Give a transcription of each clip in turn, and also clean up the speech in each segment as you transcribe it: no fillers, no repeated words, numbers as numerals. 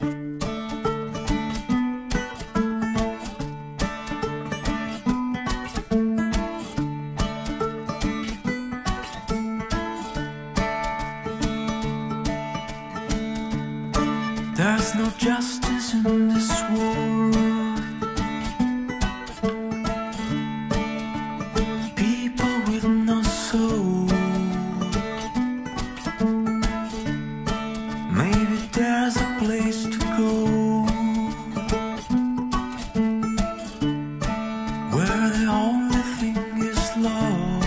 There's no justice in this world. People with no soul. Maybe there's a place to go where the only thing is love.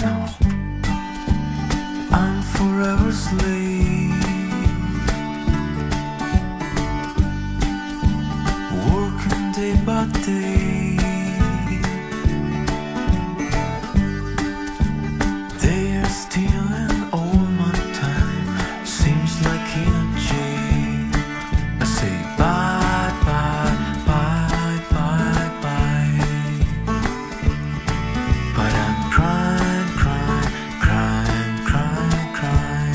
No, I'm forever slave. Day by day, they are stealing all my time. Seems like in a jail. I say bye, bye, bye, bye, bye. But I'm crying, crying, crying, crying, crying.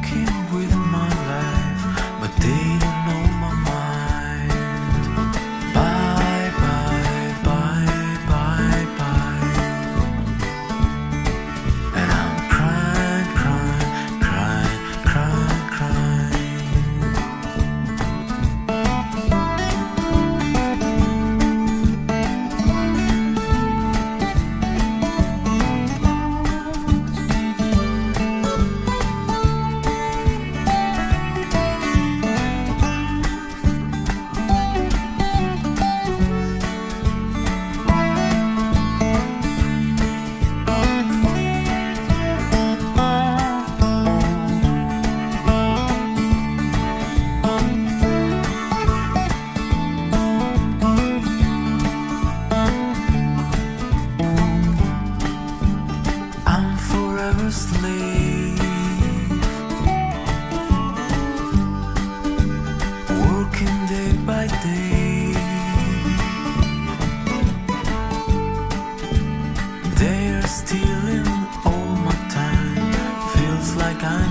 with my life, but they don't know my mind. Bye, bye, bye, bye, bye. And I'm crying, crying, crying, crying, slave, working day by day, they are stealing all my time. Feels like I'm